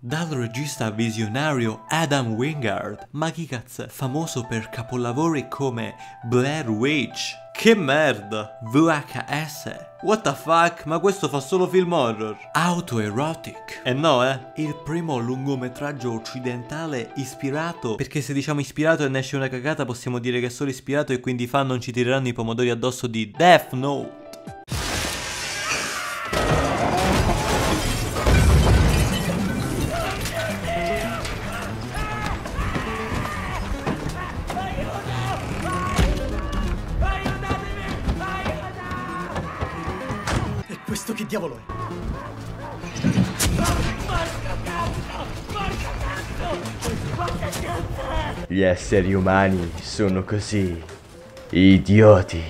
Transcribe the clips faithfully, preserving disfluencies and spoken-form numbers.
Dal regista visionario Adam Wingard, ma chi cazzo è? Famoso per capolavori come Blair Witch, che merda, V H S, what the fuck, ma questo fa solo film horror, Autoerotic, e eh no eh, il primo lungometraggio occidentale ispirato, perché se diciamo ispirato e ne esce una cagata possiamo dire che è solo ispirato e quindi i fan non ci tireranno i pomodori addosso di Death Note. Questo che diavolo è? Gli esseri umani sono così idioti.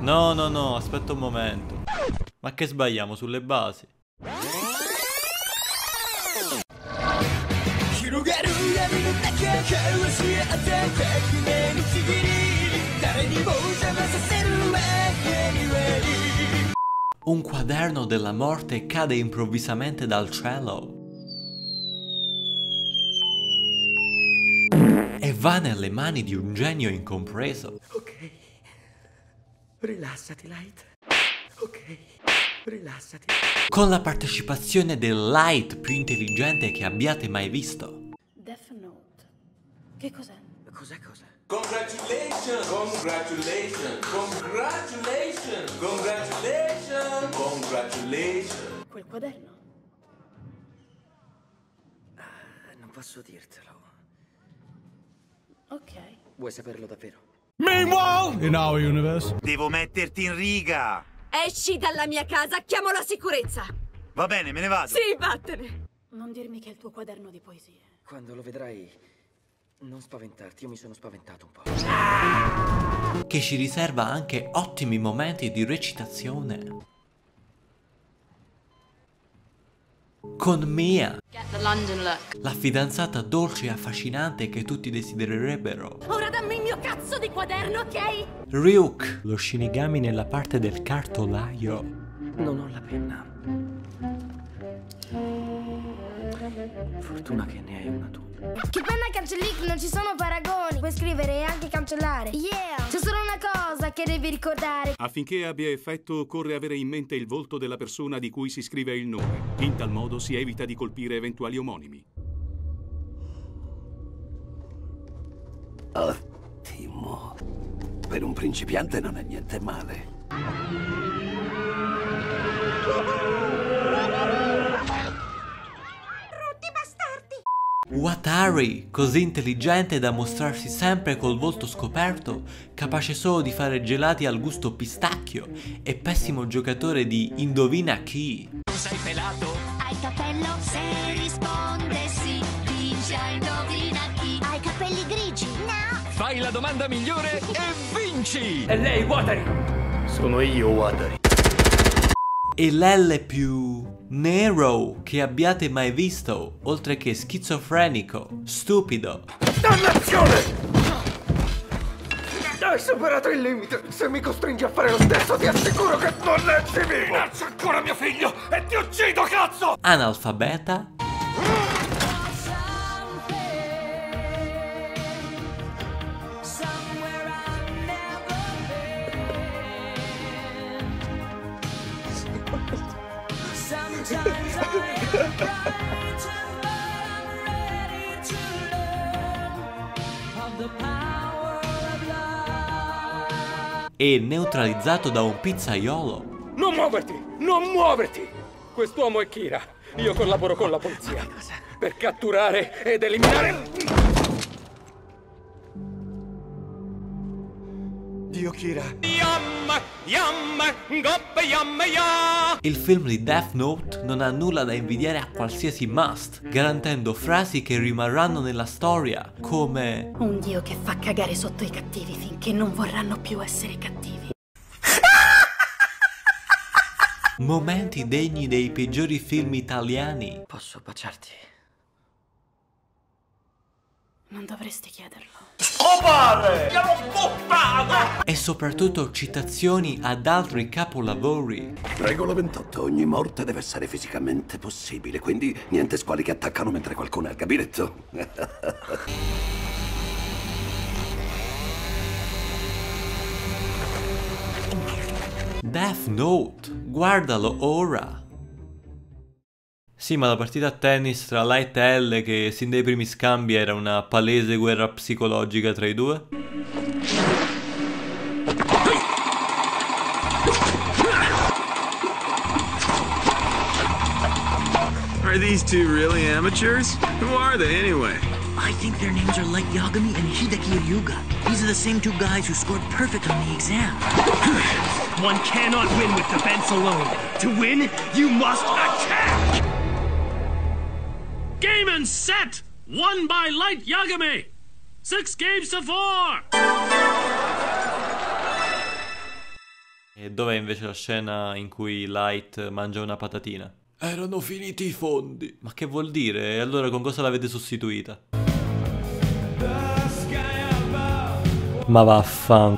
No, no, no, aspetta un momento. Ma che sbagliamo sulle basi? Un quaderno della morte cade improvvisamente dal cielo e va nelle mani di un genio incompreso. Ok, rilassati Light. Ok, rilassati. Con la partecipazione del Light più intelligente che abbiate mai visto. Death Note. Che cos'è? Cos'è cosa? Congratulations! Congratulations! Congratulations! Congratulations! Congratulations! Quel quaderno? Uh, non posso dirtelo. Ok. Vuoi saperlo davvero? Meanwhile, in our universe. Devo metterti in riga! Esci dalla mia casa, chiamo la sicurezza! Va bene, me ne vado! Sì, vattene! Non dirmi che è il tuo quaderno di poesie. Quando lo vedrai, non spaventarti, io mi sono spaventato un po'. Che ci riserva anche ottimi momenti di recitazione. Con Mia, la fidanzata dolce e affascinante che tutti desidererebbero. Ora dammi il mio cazzo di quaderno, ok? Ryuk, lo Shinigami nella parte del cartolaio. Non ho la penna. Fortuna che ne hai una tu. Che penna cancellic, non ci sono paragoni. Puoi scrivere e anche cancellare. Yeah! C'è solo una cosa che devi ricordare. Affinché abbia effetto occorre avere in mente il volto della persona di cui si scrive il nome. In tal modo si evita di colpire eventuali omonimi. Ottimo. Per un principiante non è niente male. Watari, così intelligente da mostrarsi sempre col volto scoperto, capace solo di fare gelati al gusto pistacchio e pessimo giocatore di Indovina chi. Tu sei pelato? Hai capello? Se risponde sì, vinci a Indovina chi. Hai capelli grigi? No. Fai la domanda migliore e vinci! E lei Watari? Sono io Watari. E l'L più nero che abbiate mai visto, oltre che schizofrenico, stupido. Dannazione! Hai superato il limite, se mi costringi a fare lo stesso ti assicuro che non ne civile! Minaccio ancora mio figlio e ti uccido, cazzo! Analfabeta. E neutralizzato da un pizzaiolo. Non muoverti! Non muoverti! Quest'uomo è Kira. Io collaboro con la polizia per catturare ed eliminare... Dio Kira. Yam, yam, gop, yam, yam. Il film di Death Note non ha nulla da invidiare a qualsiasi must, garantendo frasi che rimarranno nella storia, come... Un dio che fa cagare sotto i cattivi finché non vorranno più essere cattivi. Momenti degni dei peggiori film italiani. Posso baciarti? Non dovresti chiederlo. Opale! Siamo buttati! E soprattutto citazioni ad altri capolavori. Regola ventotto. Ogni morte deve essere fisicamente possibile, quindi niente squali che attaccano mentre qualcuno è al gabinetto. Death Note, guardalo ora. Sì, ma la partita a tennis tra Light e L, che sin dai primi scambi era una palese guerra psicologica tra i due. Are these two really amateurs? Who are they anyway? I think their names are Light Yagami and Hideki Ryuga. These are the same two guys who scored perfect on the exam. One cannot win with defense alone. To win, you must attack! Game and set! Won by Light Yagami! Six games to four! E dov'è invece la scena in cui Light mangia una patatina? Erano finiti i fondi. Ma che vuol dire? E allora con cosa l'avete sostituita? Ma vaffanculo.